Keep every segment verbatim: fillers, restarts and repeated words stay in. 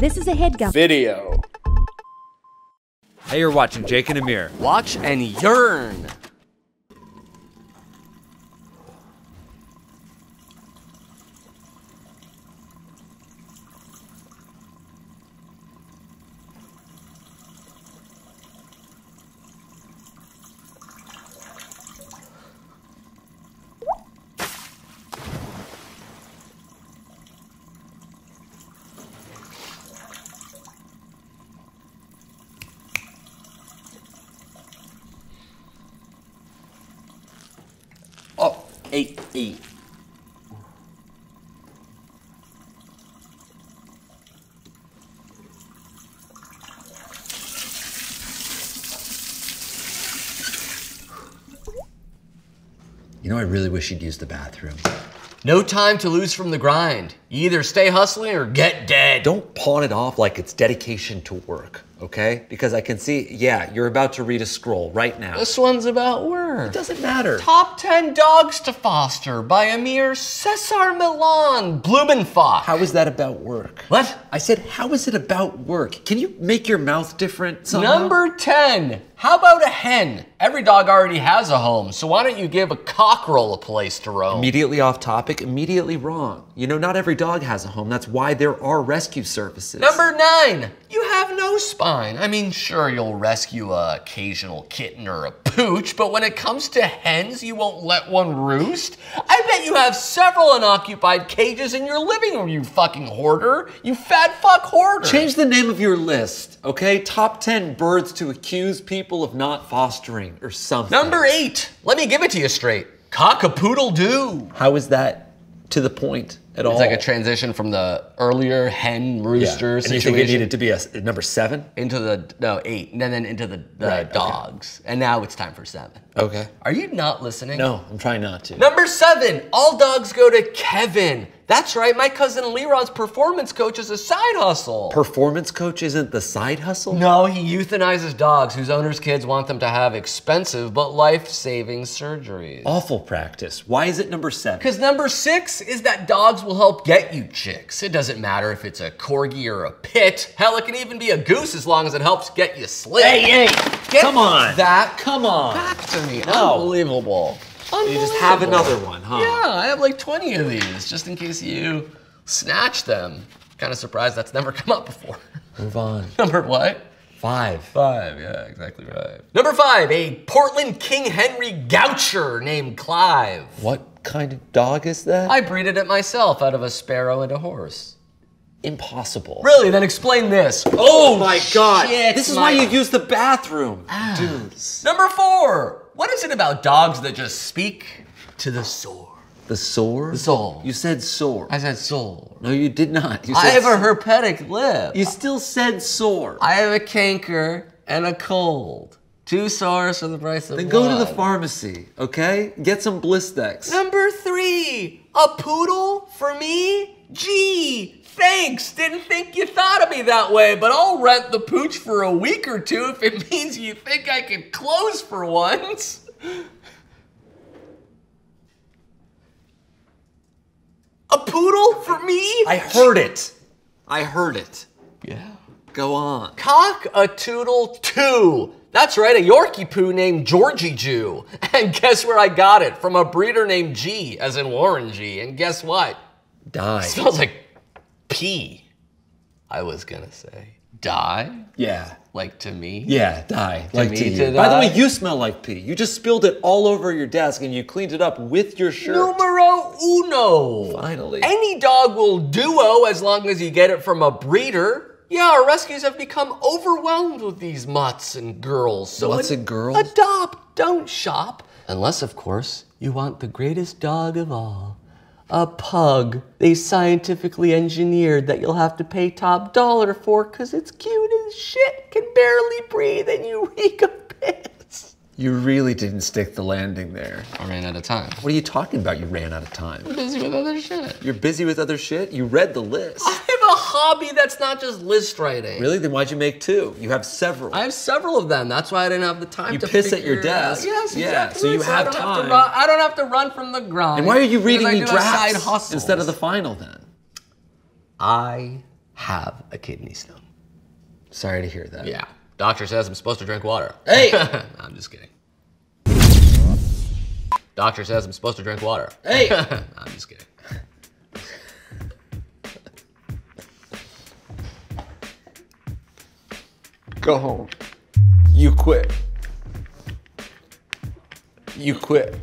This is a HeadGum video. Hey, you're watching Jake and Amir. Watch and yearn. Eight, eight. You know, I really wish you'd use the bathroom. No time to lose from the grind. You either stay hustling or get dead. Don't pawn it off like it's dedication to work, okay? Because I can see, yeah, you're about to read a scroll right now. This one's about work. It doesn't matter. Top ten Dogs to Foster by Amir Cesar Milan Blumenfock. How is that about work? What? I said, how is it about work? Can you make your mouth different somehow? Number ten, how about a hen? Every dog already has a home, so why don't you give a cockerel a place to roam? Immediately off topic, immediately wrong. You know, not every dog has a home. That's why there are rescue services. Number nine, you have no spine. I mean, sure, you'll rescue a occasional kitten or a pooch, but when it comes to hens, you won't let one roost? I bet you have several unoccupied cages in your living room, you fucking hoarder. You fat fuck hoarder. Change the name of your list, okay? Top ten birds to accuse people of not fostering or something. Number eight, let me give it to you straight. Cockapoodle do. How is that to the point at all? It's like a transition from the earlier hen rooster yeah. situation. And you think it needed to be a, a number seven? Into the, no, eight, and then into the, the right, dogs. Okay. And now it's time for seven. Okay. Are you not listening? No, I'm trying not to. Number seven, all dogs go to Kevin. That's right, my cousin Leron's performance coach is a side hustle. Performance coach isn't the side hustle? No, he euthanizes dogs whose owners' kids want them to have expensive but life-saving surgeries. Awful practice. Why is it number seven? Because number six is that dogs will help get you chicks. It doesn't matter if it's a corgi or a pit. Hell, it can even be a goose as long as it helps get you slick. Hey, hey, get come on. That come on. Back to me, no. Unbelievable. You just have another one, huh? Yeah, I have like twenty of these, just in case you snatch them. Kind of surprised that's never come up before. Move on. Number what? Five. Five, yeah, exactly right. Number five, a Portland King Henry Goucher named Clive. What kind of dog is that? I breeded it myself out of a sparrow and a horse. Impossible. Really? Then explain this. Oh, oh my God. Shit, this is my... why you use the bathroom. Ah. Dudes. Number four. What is it about dogs that just speak to the soul? The soul? The soul. You said soul. I said soul. No, you did not. You said I have a herpetic lip. You still said sore. I have a canker and a cold. Two sores for the price of one. Then go to the pharmacy, okay? Get some Blistex. Number three, a poodle for me? Gee, thanks. Didn't think you thought of me that way, but I'll rent the pooch for a week or two if it means you think I could close for once. A poodle for me? I heard it. I heard it. Yeah. Go on. Cock-a-toodle two. That's right, a Yorkie poo named Georgie Jew. And guess where I got it? From a breeder named G, as in Warren G. And guess what? Die. It smells like pee, I was gonna say. Die? Yeah. Like to me? Yeah, die. To like me to, you. to By die? the way, you smell like pee. You just spilled it all over your desk and you cleaned it up with your shirt. Numero uno. Finally. Any dog will duo as long as you get it from a breeder. Yeah, our rescues have become overwhelmed with these mutts and girls. So mutts and girls? Adopt, don't shop. Unless, of course, you want the greatest dog of all. A pug they scientifically engineered that you'll have to pay top dollar for because it's cute as shit, can barely breathe, and you reek of piss. You really didn't stick the landing there. I ran out of time. What are you talking about, you ran out of time? I'm busy with other shit. You're busy with other shit? You read the list. I have a hobby that's not just list writing. Really? Then why'd you make two? You have several. I have several of them. That's why I didn't have the time you to piss at your desk. Yes, yeah, exactly. So you so have I time. Have to run, I don't have to run from the grind. And why are you reading me drafts instead of the final then? I have a kidney stone. Sorry to hear that. Yeah. Doctor says I'm supposed to drink water. Hey! I'm just kidding. Doctor says I'm supposed to drink water. Hey! I'm just kidding. Go home. You quit. You quit.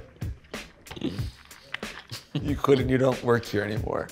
You quit and you don't work here anymore.